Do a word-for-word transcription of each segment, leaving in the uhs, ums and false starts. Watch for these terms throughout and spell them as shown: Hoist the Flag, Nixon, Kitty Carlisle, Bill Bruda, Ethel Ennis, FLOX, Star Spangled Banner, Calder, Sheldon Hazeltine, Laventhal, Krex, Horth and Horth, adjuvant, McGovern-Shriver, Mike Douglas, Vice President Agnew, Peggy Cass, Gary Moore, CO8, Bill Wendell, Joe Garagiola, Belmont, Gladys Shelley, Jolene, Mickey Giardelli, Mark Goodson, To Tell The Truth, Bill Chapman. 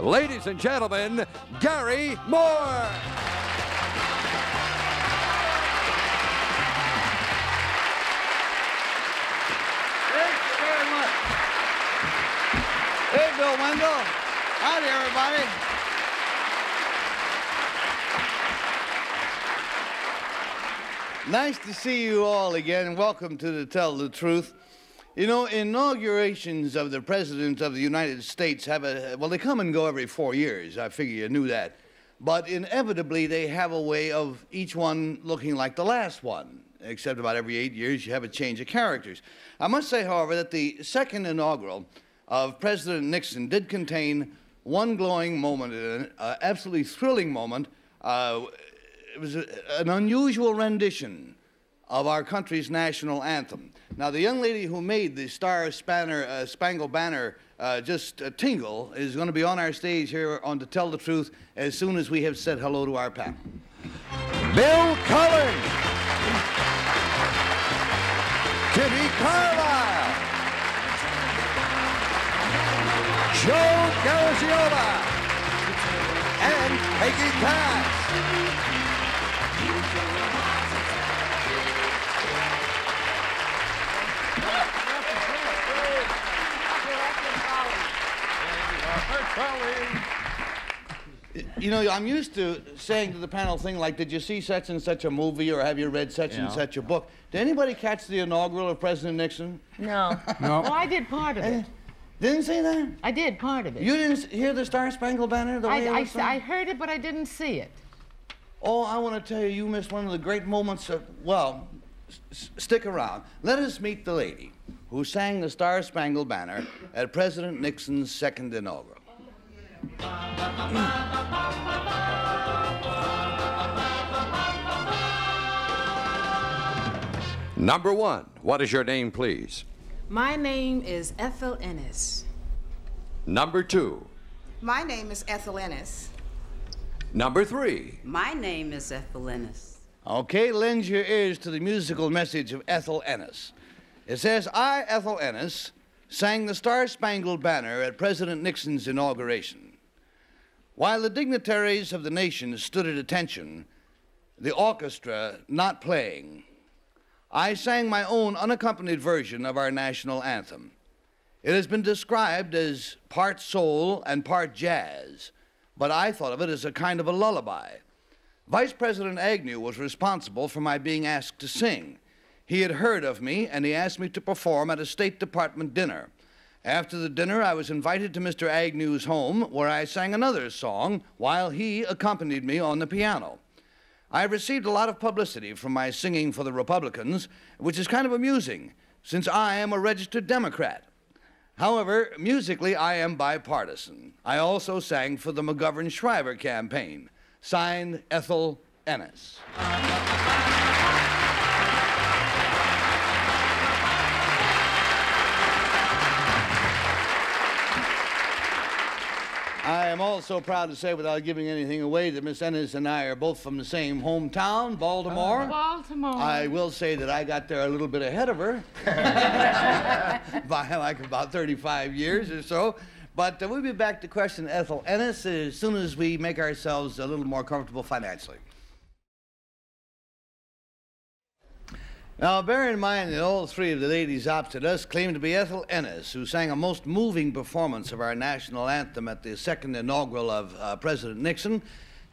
ladies and gentlemen, Gary Moore. Thanks very much. Hey, Bill Wendell. Howdy, everybody. Nice to see you all again. Welcome to To Tell the Truth. You know, inaugurations of the presidents of the United States have a, well, they come and go every four years. I figure you knew that. But inevitably, they have a way of each one looking like the last one, except about every eight years you have a change of characters. I must say, however, that the second inaugural of President Nixon did contain one glowing moment, an uh, absolutely thrilling moment. Uh, it was a, an unusual rendition of our country's national anthem. Now, the young lady who made the Star Spanner, uh, Spangled Banner uh, just uh, tingle is going to be on our stage here on To Tell the Truth as soon as we have said hello to our panel. Bill Cullen, Kitty Carlisle, Joe Garagiola, and Peggy Cass. You know, I'm used to saying to the panel thing like, did you see such and such a movie, or have you read such yeah. and such a book? Did anybody catch the inaugural of President Nixon? No. No. Well, I did part of it. Didn't see that? I did part of it. You didn't hear the Star Spangled Banner? The way I, it was I, I heard it, but I didn't see it. Oh, I want to tell you, you missed one of the great moments of, well, s stick around. Let us meet the lady who sang the Star Spangled Banner at President Nixon's second inaugural. Number one, what is your name, please? My name is Ethel Ennis. Number two. My name is Ethel Ennis. Number three. My name is Ethel Ennis. Okay, lend your ears to the musical message of Ethel Ennis. It says, I, Ethel Ennis, sang the Star Spangled Banner at President Nixon's inauguration. While the dignitaries of the nation stood at attention, the orchestra not playing, I sang my own unaccompanied version of our national anthem. It has been described as part soul and part jazz, but I thought of it as a kind of a lullaby. Vice President Agnew was responsible for my being asked to sing. He had heard of me, and he asked me to perform at a State Department dinner. After the dinner, I was invited to Mister Agnew's home, where I sang another song while he accompanied me on the piano. I received a lot of publicity from my singing for the Republicans, which is kind of amusing, since I am a registered Democrat. However, musically, I am bipartisan. I also sang for the McGovern-Shriver campaign. Signed, Ethel Ennis. I am also proud to say, without giving anything away, that Miss Ennis and I are both from the same hometown, Baltimore. Uh, Baltimore. I will say that I got there a little bit ahead of her by like about thirty-five years or so. But uh, we'll be back to question Ethel Ennis as soon as we make ourselves a little more comfortable financially. Now, bear in mind that all three of the ladies opposite us claim to be Ethel Ennis, who sang a most moving performance of our national anthem at the second inaugural of uh, President Nixon.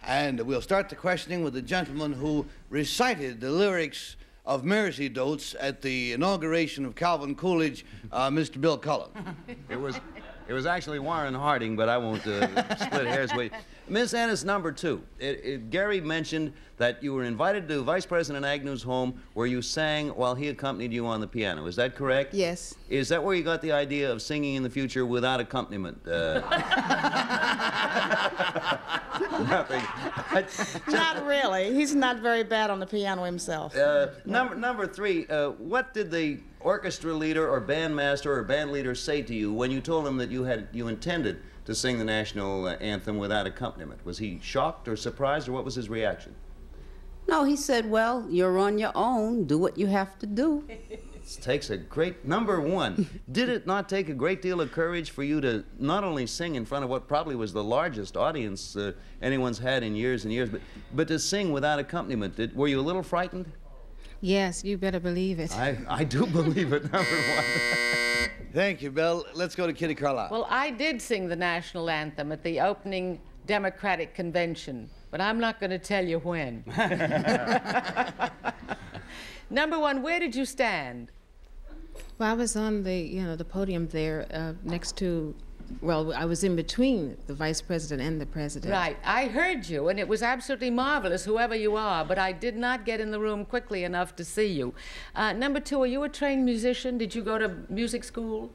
And we'll start the questioning with the gentleman who recited the lyrics of Mersey Dotes at the inauguration of Calvin Coolidge, uh, Mister Bill Cullen. It was, it was actually Warren Harding, but I won't uh, split hairs with you. Miss Ennis, number two. It, it, Gary mentioned that you were invited to Vice President Agnew's home where you sang while he accompanied you on the piano. Is that correct? Yes. Is that where you got the idea of singing in the future without accompaniment? Uh... Nothing. Not really. He's not very bad on the piano himself. Uh, number, number three, uh, what did the orchestra leader or bandmaster or band leader say to you when you told him that you had you intended to sing the national uh, anthem without accompaniment? Was he shocked or surprised, or what was his reaction? No, he said, well, you're on your own. Do what you have to do. It takes a great, number one, did it not take a great deal of courage for you to not only sing in front of what probably was the largest audience uh, anyone's had in years and years, but, but to sing without accompaniment? Did, were you a little frightened? Yes, you better believe it. I, I do believe it, number one. Thank you, Bill. Let's go to Kitty Carlisle. Well, I did sing the national anthem at the opening Democratic Convention, but I'm not going to tell you when. Number one, where did you stand? Well, I was on the, you know, the podium there uh, next to, well, I was in between the vice president and the president. Right. I heard you, and it was absolutely marvelous, whoever you are, but I did not get in the room quickly enough to see you. Uh, number two, are you a trained musician? Did you go to music school?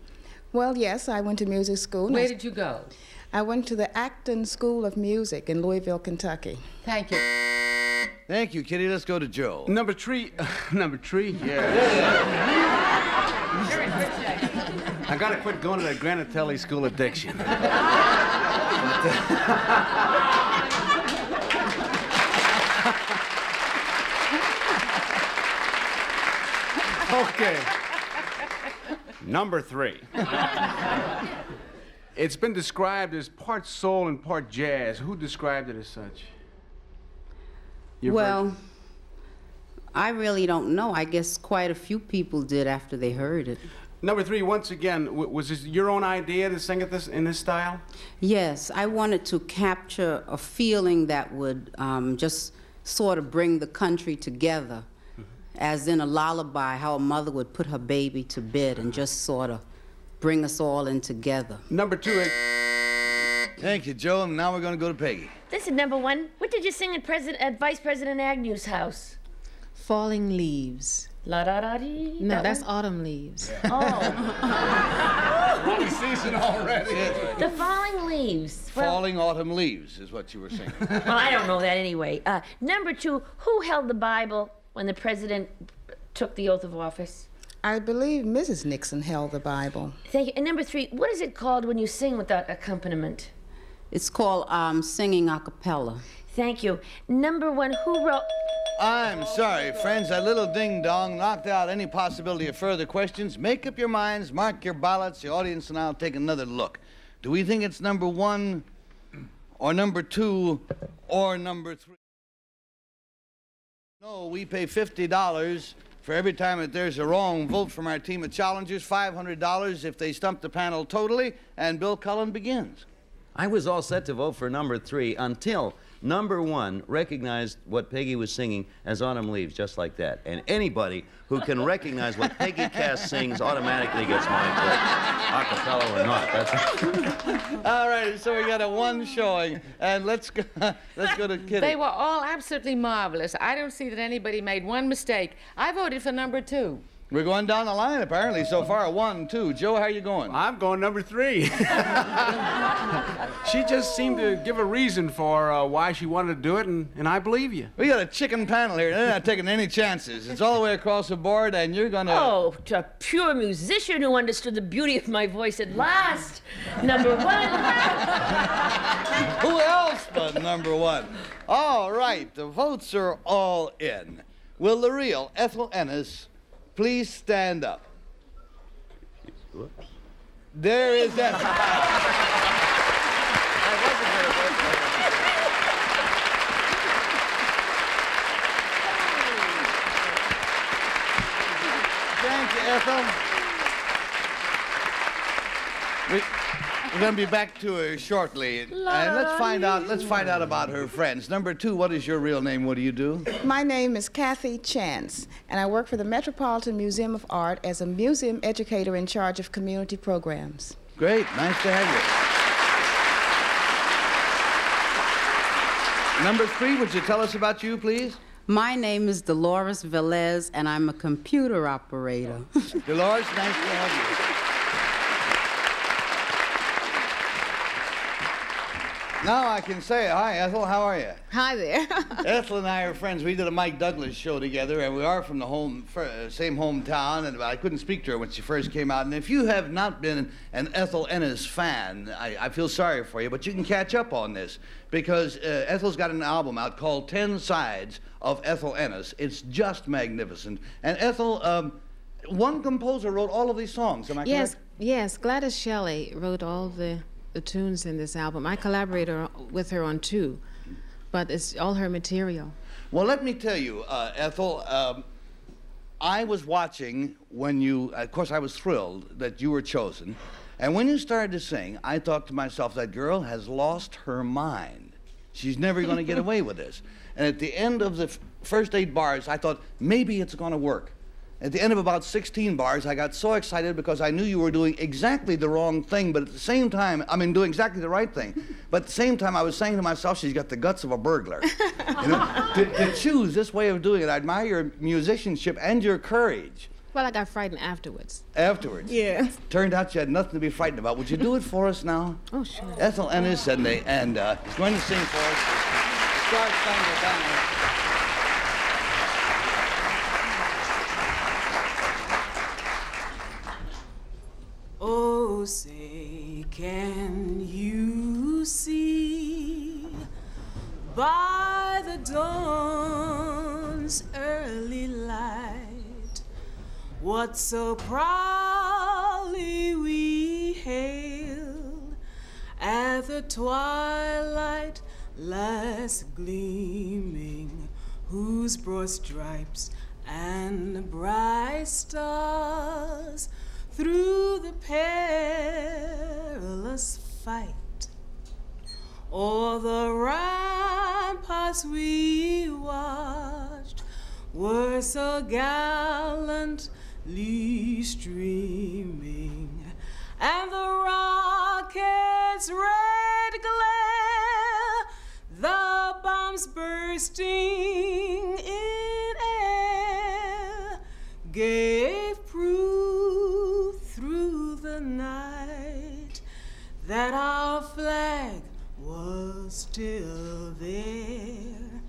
Well, yes, I went to music school. Where did you go? I went to the Acton School of Music in Louisville, Kentucky. Thank you. Thank you, Kitty. Let's go to Joe. Number three. Uh, number three? Yeah. Very good. I gotta quit going to the Granatelli School of Diction. Okay. Number three. It's been described as part soul and part jazz. Who described it as such? Your well, version? I really don't know. I guess quite a few people did after they heard it. Number three, once again, w was this your own idea to sing it this, in this style? Yes, I wanted to capture a feeling that would um, just sort of bring the country together, mm-hmm. as in a lullaby, how a mother would put her baby to bed and just sort of bring us all in together. Number two. Thank you, Joe. And now we're going to go to Peggy. This is number one. What did you sing at, President, at Vice President Agnew's house? Falling Leaves. La da da dee. No, that that's one? Autumn Leaves. Yeah. Oh. Only season already. The Falling Leaves. Well, Falling Autumn Leaves is what you were singing. Well, I don't know that anyway. Uh, number two. Who held the Bible when the president took the oath of office? I believe Missus Nixon held the Bible. Thank you. And number three, what is it called when you sing without accompaniment? It's called um, singing a cappella. Thank you. Number one, who wrote... I'm sorry, friends. That little ding-dong knocked out any possibility of further questions. Make up your minds, mark your ballots. The audience and I'll take another look. Do we think it's number one or number two or number three? No, we pay fifty dollars. For every time that there's a wrong vote from our team of challengers, five hundred dollars if they stump the panel totally, and Bill Cullen begins. I was all set to vote for number three until number one recognized what Peggy was singing as Autumn Leaves, just like that. And anybody who can recognize what Peggy Cass sings automatically gets my vote, acapella or not. That's all right, so we got a one showing, and let's go, let's go to Kitty. They were all absolutely marvelous. I don't see that anybody made one mistake. I voted for number two. We're going down the line, apparently, so far. One, two. Joe, how are you going? I'm going number three. She just seemed to give a reason for uh, why she wanted to do it, and, and I believe you. We got a chicken panel here. They're not taking any chances. It's all the way across the board, and you're going to... Oh, to a pure musician who understood the beauty of my voice at last. Number one. Who else but number one? All right, the votes are all in. Will the real Ethel Ennis... please stand up. Whoops. There is that. Thank you, Ethel. We We're going to be back to her shortly, and let's find out. Let's find out about her friends. Number two, what is your real name? What do you do? My name is Kathy Chance, and I work for the Metropolitan Museum of Art as a museum educator in charge of community programs. Great, nice to have you. Number three, would you tell us about you, please? My name is Dolores Velez, and I'm a computer operator. Dolores, nice to have you. Now I can say, hi, Ethel, how are you? Hi there. Ethel and I are friends. We did a Mike Douglas show together, and we are from the home, same hometown, and I couldn't speak to her when she first came out. And if you have not been an Ethel Ennis fan, I, I feel sorry for you, but you can catch up on this, because uh, Ethel's got an album out called Ten Sides of Ethel Ennis. It's just magnificent. And Ethel, um, one composer wrote all of these songs, am I yes, correct? Yes, Gladys Shelley wrote all the, the tunes in this album. I collaborated with her on two, but it's all her material. Well, let me tell you, uh, Ethel, um, I was watching when you, of course I was thrilled that you were chosen, and when you started to sing, I thought to myself, that girl has lost her mind. She's never going to get away with this. And at the end of the f first eight bars, I thought, maybe it's going to work. At the end of about sixteen bars, I got so excited because I knew you were doing exactly the wrong thing, but at the same time, I mean, doing exactly the right thing. But at the same time, I was saying to myself, she's got the guts of a burglar. You know, to, to choose this way of doing it, I admire your musicianship and your courage. Well, I got frightened afterwards. Afterwards? Yeah. Turned out you had nothing to be frightened about. Would you do it for us now? Oh, sure. Ethel Ennis and, they, and uh, is going to sing for us Star Spangled Banner. Oh, say, can you see by the dawn's early light what so proudly we hailed at the twilight last gleaming, whose broad stripes and bright stars through the perilous fight o'er the ramparts we watched were so gallant streaming, and the rocket's red glare, the bombs bursting in air, gave proof through the night that our flag was still there.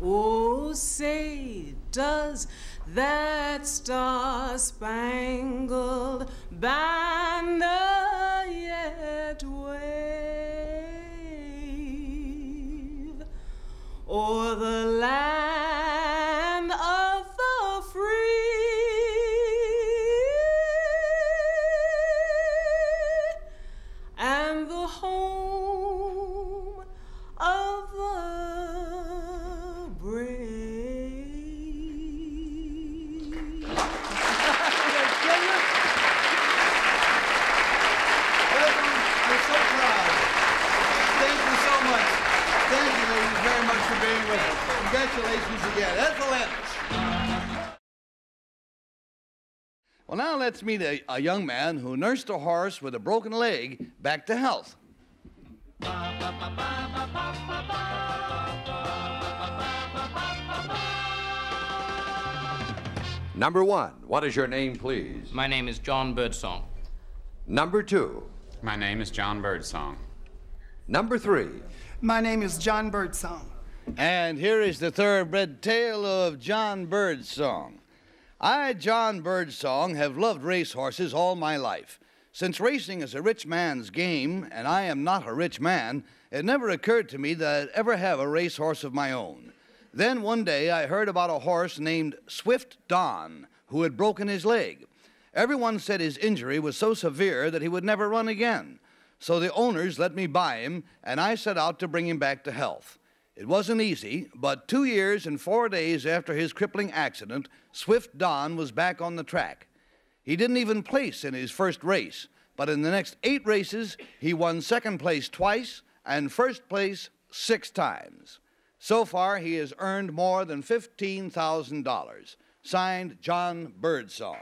Oh, say, does that star-spangled banner yet wave o'er the land of the free and the home of the brave? Congratulations again. Ethel Ennis. Well, now let's meet a, a young man who nursed a horse with a broken leg back to health. Number one, what is your name, please? My name is John Birdsong. Number two. My name is John Birdsong. Number three. My name is John Birdsong. And here is the thoroughbred tale of John Birdsong. I, John Birdsong, have loved racehorses all my life. Since racing is a rich man's game, and I am not a rich man, it never occurred to me that I'd ever have a racehorse of my own. Then one day I heard about a horse named Swift Don, who had broken his leg. Everyone said his injury was so severe that he would never run again. So the owners let me buy him, and I set out to bring him back to health. It wasn't easy, but two years and four days after his crippling accident, Swift Don was back on the track. He didn't even place in his first race, but in the next eight races, he won second place twice and first place six times. So far, he has earned more than fifteen thousand dollars. Signed, John Birdsong.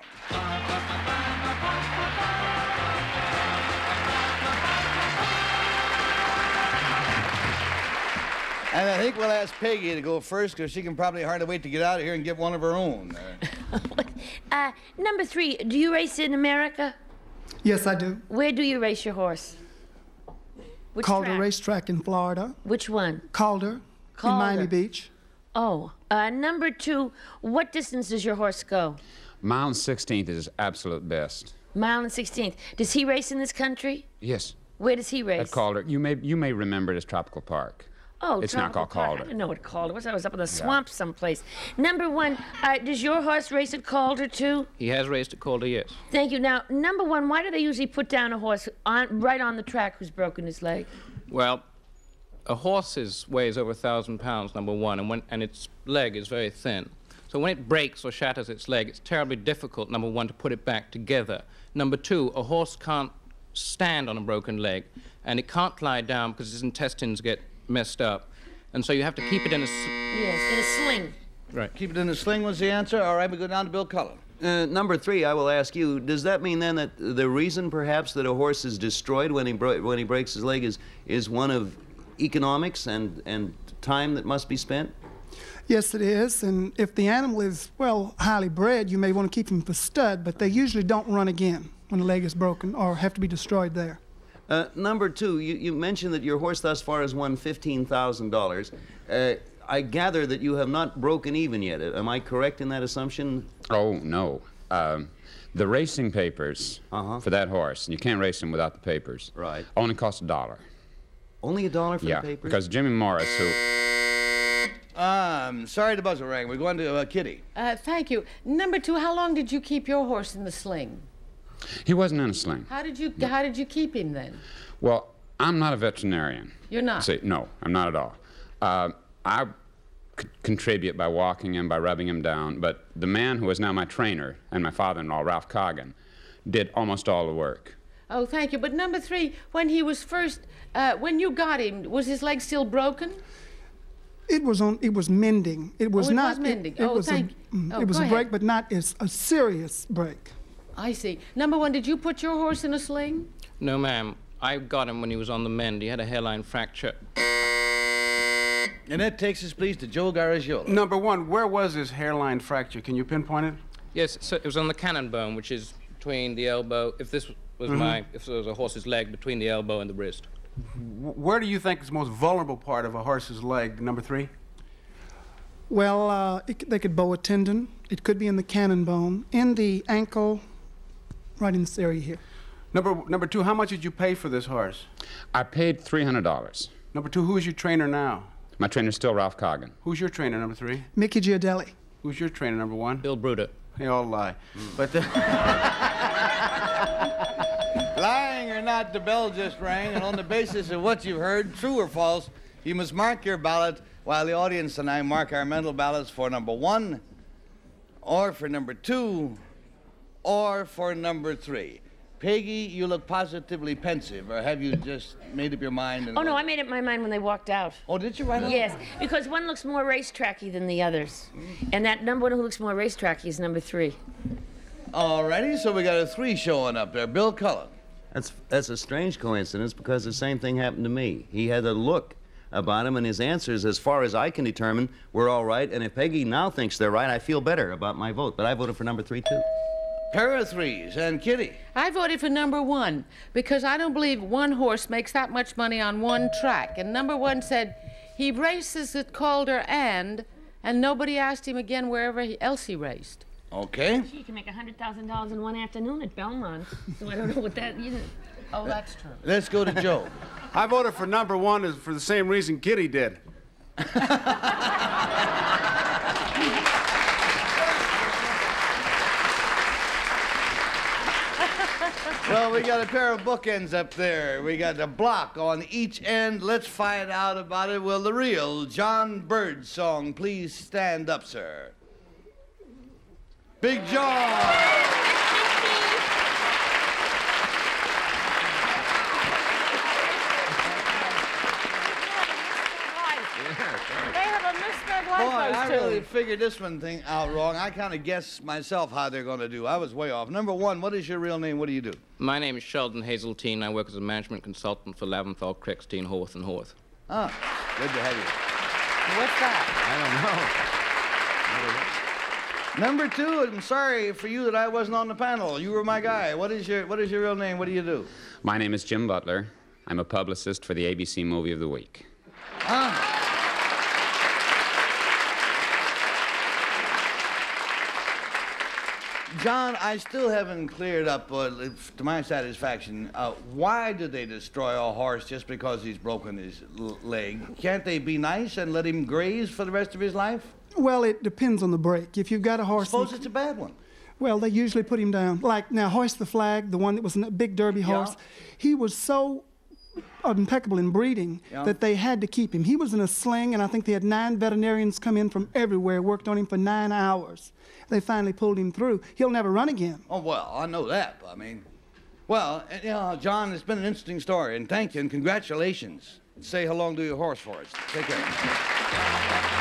And I think we'll ask Peggy to go first, because she can probably hardly wait to get out of here and get one of her own. uh, number three, do you race in America? Yes, I do. Where do you race your horse? Which Calder track? Racetrack in Florida. Which one? Calder, Calder. In Miami Beach. Oh. Uh, number two, what distance does your horse go? Mile and sixteenth is his absolute best. Mile and sixteenth. Does he race in this country? Yes. Where does he race? At Calder. You may, you may remember it as Tropical Park. Oh, it's Tropical not called Calder. I didn't know what Calder was. I was up in the swamp yeah. someplace. Number one, uh, does your horse race at Calder, too? He has raced at Calder, yes. Thank you. Now, number one, why do they usually put down a horse on, right on the track who's broken his leg? Well, a horse is, weighs over a thousand pounds, number one, and, when, and its leg is very thin. So when it breaks or shatters its leg, it's terribly difficult, number one, to put it back together. Number two, a horse can't stand on a broken leg, and it can't lie down because its intestines get messed up, and so you have to keep it in a sl yes, in a sling. Right. Keep it in a sling was the answer. All right, we go down to Bill Cullen. Uh, number three, I will ask you: does that mean then that the reason, perhaps, that a horse is destroyed when he bro when he breaks his leg is is one of economics and and time that must be spent? Yes, it is. And if the animal is well highly bred, you may want to keep him for stud, but they usually don't run again when the leg is broken or have to be destroyed there. Uh, number two, you, you mentioned that your horse thus far has won fifteen thousand dollars. Uh, I gather that you have not broken even yet. Am I correct in that assumption? Oh, no. Um, the racing papers uh-huh. for that horse, and you can't race him without the papers, right. only cost a dollar. Only a dollar for yeah, the papers? Yeah, because Jimmy Morris, who... Um, sorry the buzzer rang. We're going to uh, Kitty. Uh, thank you. Number two, how long did you keep your horse in the sling? He wasn't in a sling. How did you no. How did you keep him then? Well, I'm not a veterinarian. You're not? See, no, I'm not at all. Uh, I could contribute by walking him, by rubbing him down, but the man who is now my trainer and my father-in-law, Ralph Coggan, did almost all the work. Oh, thank you. But number three, when he was first, uh, when you got him, was his leg still broken? It was on. It was mending. It was oh, it not. Was mending. It, it oh, was thank. A, mm, oh, it was a break, ahead. But not as a serious break. I see. Number one, did you put your horse in a sling? No, ma'am. I got him when he was on the mend. He had a hairline fracture. And that takes us, please, to Joe Garagiola. Number one, where was his hairline fracture? Can you pinpoint it? Yes, so it was on the cannon bone, which is between the elbow. If this was mm-hmm. my, if it was a horse's leg, between the elbow and the wrist. Where do you think is the most vulnerable part of a horse's leg? Number three. Well, uh, it, they could bow a tendon. It could be in the cannon bone, in the ankle. Right in this area here. Number number two, how much did you pay for this horse? I paid three hundred dollars. Number two, who is your trainer now? My trainer's still Ralph Coggan. Who's your trainer, number three? Mickey Giardelli. Who's your trainer, number one? Bill Bruda. They all lie. Mm. But the lying or not, the bell just rang, and on the basis of what you've heard, true or false, you must mark your ballot while the audience and I mark our mental ballots for number one or for number two. Or for number three. Peggy, you look positively pensive, or have you just made up your mind? And oh, no, I made up my mind when they walked out. Oh, did you right away? Yes, because one looks more racetracky than the others. And that number one who looks more racetracky is number three. All righty, so we got a three showing up there. Bill Cullen. That's, that's a strange coincidence, because the same thing happened to me. He had a look about him, and his answers, as far as I can determine, were all right. And if Peggy now thinks they're right, I feel better about my vote. But I voted for number three, too. Pair of threes. And Kitty? I voted for number one because I don't believe one horse makes that much money on one track. And number one said he races at Calder and, and nobody asked him again wherever he, else he raced. Okay. She can make one hundred thousand dollars in one afternoon at Belmont, so I don't know what that is. Oh, that's true. Let's go to Joe. I voted for number one for the same reason Kitty did. Well, we got a pair of bookends up there. We got a block on each end. Let's find out about it. Will the real John Birdsong please stand up, sir? Big John! They have a mismatched life. Boy, I really figured this one thing out wrong. I kind of guessed myself how they're going to do. I was way off. Number one, what is your real name? What do you do? My name is Sheldon Hazeltine. I work as a management consultant for Laventhal, Krex, Horth and Horth. Ah, good to have you. What's that? I don't know. Number two, I'm sorry for you that I wasn't on the panel. You were my guy. What is your What is your real name? What do you do? My name is Jim Butler. I'm a publicist for the A B C Movie of the Week. Ah. John, I still haven't cleared up, uh, to my satisfaction, uh, why do they destroy a horse just because he's broken his l leg? Can't they be nice and let him graze for the rest of his life? Well, it depends on the break. If you've got a horse... Suppose it's a bad one. Well, they usually put him down. Like, now, Hoist the Flag, the one that was a big derby horse, yeah. He was so impeccable in breeding yeah. that they had to keep him. He was in a sling, and I think they had nine veterinarians come in from everywhere, worked on him for nine hours. They finally pulled him through. He'll never run again. Oh, well, I know that. I mean, well, you know, John, it's been an interesting story, and thank you, and congratulations. Say hello to your horse for us. Take care.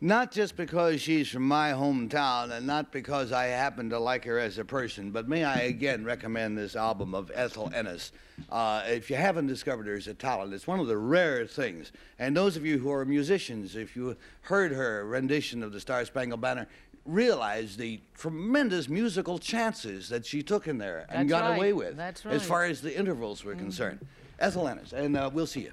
Not just because she's from my hometown and not because I happen to like her as a person, but may I again recommend this album of Ethel Ennis. Uh, if you haven't discovered her as a talent, it's one of the rare things. And those of you who are musicians, if you heard her rendition of the Star Spangled Banner, realize the tremendous musical chances that she took in there and got away with. That's right. As far as the intervals were mm-hmm. concerned. Ethel Ennis, and uh, we'll see you.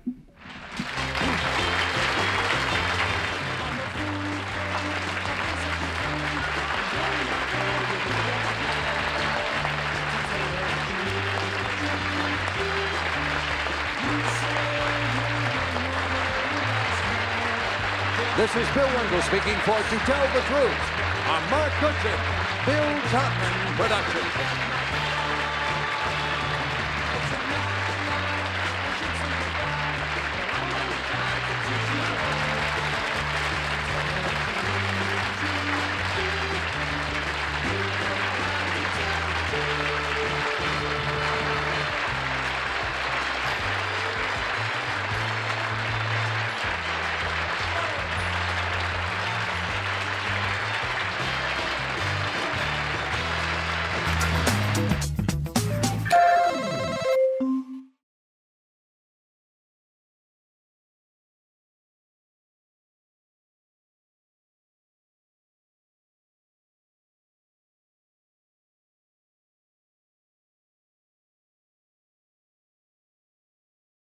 This is Bill Wendell speaking for To Tell the Truth, a Mark Goodson, Bill Chapman production.